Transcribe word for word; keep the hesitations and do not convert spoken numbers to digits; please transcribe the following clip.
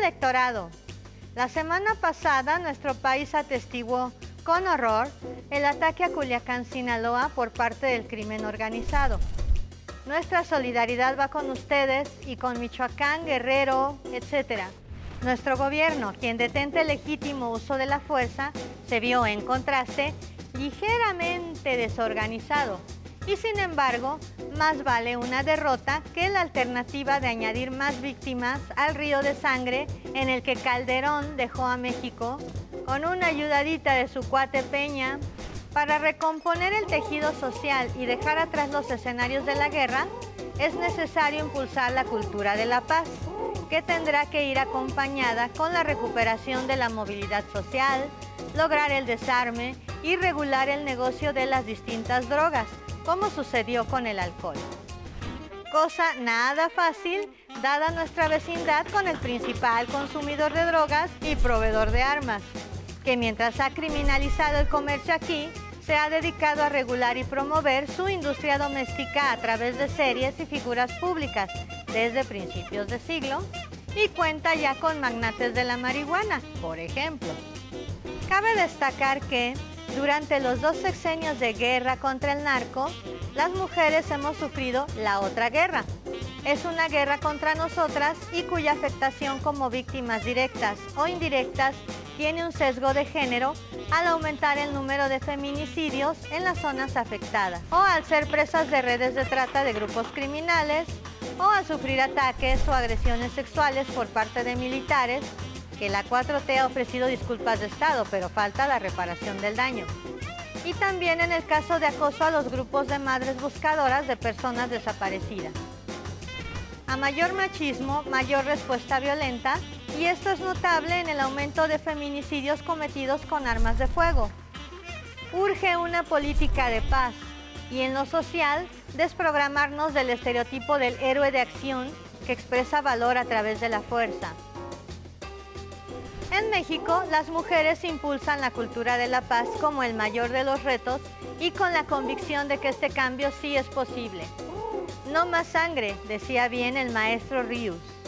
electorado. La semana pasada nuestro país atestiguó con horror el ataque a Culiacán, Sinaloa por parte del crimen organizado. Nuestra solidaridad va con ustedes y con Michoacán, Guerrero, etcétera. Nuestro gobierno, quien detenta el legítimo uso de la fuerza, se vio en contraste ligeramente desorganizado. Y sin embargo, más vale una derrota que la alternativa de añadir más víctimas al río de sangre en el que Calderón dejó a México con una ayudadita de su cuate Peña. Para recomponer el tejido social y dejar atrás los escenarios de la guerra, es necesario impulsar la cultura de la paz, que tendrá que ir acompañada con la recuperación de la movilidad social, lograr el desarme y regular el negocio de las distintas drogas, como sucedió con el alcohol. Cosa nada fácil, dada nuestra vecindad con el principal consumidor de drogas y proveedor de armas, que mientras ha criminalizado el comercio aquí, se ha dedicado a regular y promover su industria doméstica a través de series y figuras públicas desde principios de siglo, y cuenta ya con magnates de la marihuana, por ejemplo. Cabe destacar que, durante los dos sexenios de guerra contra el narco, las mujeres hemos sufrido la otra guerra. Es una guerra contra nosotras y cuya afectación como víctimas directas o indirectas tiene un sesgo de género al aumentar el número de feminicidios en las zonas afectadas, o al ser presas de redes de trata de grupos criminales, o al sufrir ataques o agresiones sexuales por parte de militares, que la cuatro T ha ofrecido disculpas de Estado, pero falta la reparación del daño. Y también en el caso de acoso a los grupos de madres buscadoras de personas desaparecidas. A mayor machismo, mayor respuesta violenta, y esto es notable en el aumento de feminicidios cometidos con armas de fuego. Urge una política de paz y en lo social desprogramarnos del estereotipo del héroe de acción que expresa valor a través de la fuerza. En México, las mujeres impulsan la cultura de la paz como el mayor de los retos y con la convicción de que este cambio sí es posible. No más sangre, decía bien el maestro Rius.